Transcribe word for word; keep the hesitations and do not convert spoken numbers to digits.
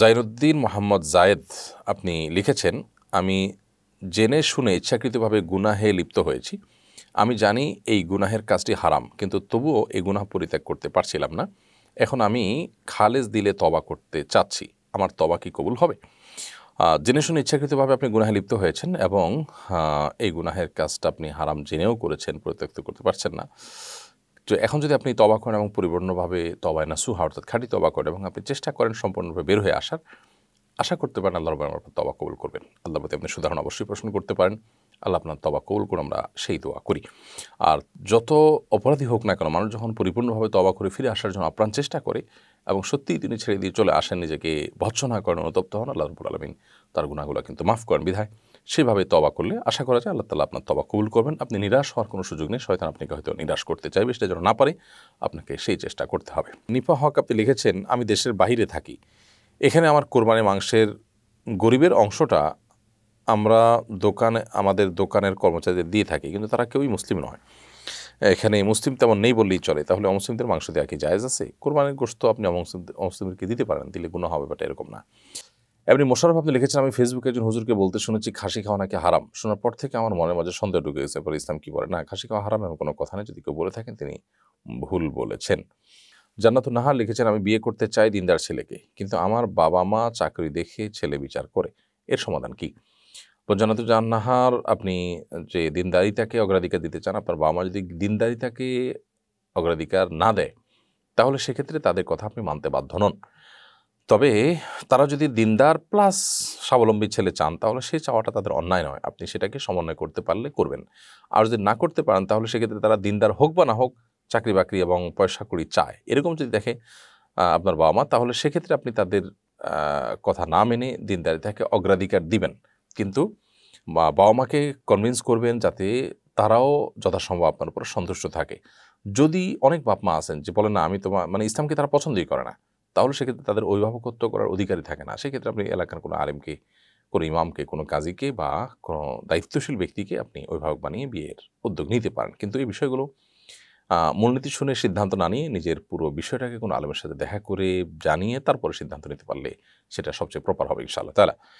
জাইনুদ্দিন মোহাম্মদ জায়েদ আপনি লিখেছেন, আমি জেনে শুনে ইচ্ছাকৃতভাবে গুনাহে লিপ্ত হয়েছি। আমি জানি এই গুনাহের কাজটি হারাম, কিন্তু তবুও এই গুনাহ পরিত্যাগ করতে পারছিলাম না। এখন আমি খালেজ দিলে তবা করতে চাচ্ছি, আমার তবা কি কবুল হবে? জেনে শুনে ইচ্ছাকৃতভাবে আপনি গুনাহে লিপ্ত হয়েছেন এবং এই গুনাহের কাজটা আপনি হারাম জেনেও করেছেন, পরিত্যক্ত করতে পারছেন না। তো এখন যদি আপনি তবা করেন এবং পরিপূর্ণভাবে তবায় না সুহা অর্থাৎ খাঁটি তবা করেন এবং আপনি চেষ্টা করেন সম্পূর্ণভাবে বের হয়ে আসার, আশা করতে পারেন আল্লাহ রব্বুল আলামিন তবা কবুল করবেন। আল্লাহর প্রতি আপনি সুধারণ অবশ্যই প্রশ্ন করতে পারেন, আল্লাহ আপনার তবা কবুল করুন, আমরা সেই দোয়া করি। আর যত অপরাধী হোক না কেন, মানুষ যখন পরিপূর্ণভাবে তবা করে ফিরে আসার জন্য আপ্রাণ চেষ্টা করে এবং সত্যিই তিনি ছেড়ে দিয়ে চলে আসেন, নিজেকে ভৎসনা করেন, অনুতপ্ত হন, আল্লাহ রব্বুল আলামিন তার গুনাহগুলো কিন্তু মাফ করেন। বিধায় সেভাবে তবা করলে আশা করা যায় আল্লাহ তাআলা আপনার তবা কবুল করবেন। আপনি নিরাশ হওয়ার কোনো সুযোগ নেই, শয়তান আপনাকে হয়তো নিরাশ করতে চাইবে, সেটা যেন না পারে, আপনাকে সেই চেষ্টা করতে হবে। নিপা হক আপনি লিখেছেন, আমি দেশের বাহিরে থাকি, এখানে আমার কোরবানি মাংসের গরিবের অংশটা আমরা দোকানে আমাদের দোকানের কর্মচারীদের দিয়ে থাকি, কিন্তু তারা কেউই মুসলিম নয়, এখানে মুসলিম তেমন নেই বললেই চলে। তাহলে অমুসলিমদের মাংস দেওয়া কি জায়েজ আছে? কোরবানির গোশত আপনি অমুসলিম অমুসলিমদেরকে দিতে পারেন, দিলে গুনাহ হবে, বাট এরকম না। এমনি মোশাররফ আপনি লিখেছেন, আমি ফেসবুকে একজন হুজুরকে বলতে শুনেছি খাসি খাওয়া নাকি হারাম। শোনার পর থেকে আমার মনের মাঝে সন্দেহ ঢুকে গেছে, পরে ইসলাম কি বলে? না, খাসি খাওয়া হারাম এমন কোনো কথা নেই, যদি কেউ বলে থাকেন তিনি ভুল বলেছেন। জান্নাতুন নাহার লিখেছেন, আমি বিয়ে করতে চাই দিনদার ছেলেকে, কিন্তু আমার বাবা মা চাকরি দেখে ছেলে বিচার করে, এর সমাধান কি? জান্নাতুন নাহার আপনি যে দিনদারিতাকে অগ্রাধিকার দিতে চান, আপনার বাবা মা যদি দিনদারিতাকে অগ্রাধিকার না দেয় তাহলে সেক্ষেত্রে তাদের কথা আপনি মানতে বাধ্য নন। তবে তারা যদি দিনদার প্লাস স্বাবলম্বী ছেলে চান তাহলে সেই চাওয়াটা তাদের অন্যায় নয়, আপনি সেটাকে সমন্বয় করতে পারলে করবেন। আর যদি না করতে পারেন তাহলে সেক্ষেত্রে তারা দিনদার হোক বা না হোক চাকরি বাকরি এবং পয়সা কড়ি চায়, এরকম যদি দেখে আপনার বাবা মা, তাহলে সেক্ষেত্রে আপনি তাদের কথা না মেনে দিনদারিতাকে অগ্রাধিকার দিবেন, কিন্তু বাবা মাকে কনভিন্স করবেন যাতে তারাও যথাসম্ভব আপনার উপর সন্তুষ্ট থাকে। যদি অনেক বাপ মা আছেন যে বলেন না আমি তোমার মানে ইসলামকে তারা পছন্দই করে না, তাহলে সেক্ষেত্রে তাদের অভিভাবকত্ব করার অধিকারই থাকে না। সেক্ষেত্রে আপনি এলাকার কোনো আলেমকে, কোনো ইমামকে, কোনো কাজীকে বা কোনো দায়িত্বশীল ব্যক্তিকে আপনি অভিভাবক বানিয়ে বিয়ের উদ্যোগ নিতে পারেন, কিন্তু এই বিষয়গুলো মূলনীতি শুনে সিদ্ধান্ত না নিয়ে নিজের পুরো বিষয়টাকে কোনো আলেমের সাথে দেখা করে জানিয়ে তারপরে সিদ্ধান্ত নিতে পারলে সেটা সবচেয়ে প্রপার হবে ইনশাআল্লাহ তাআলা।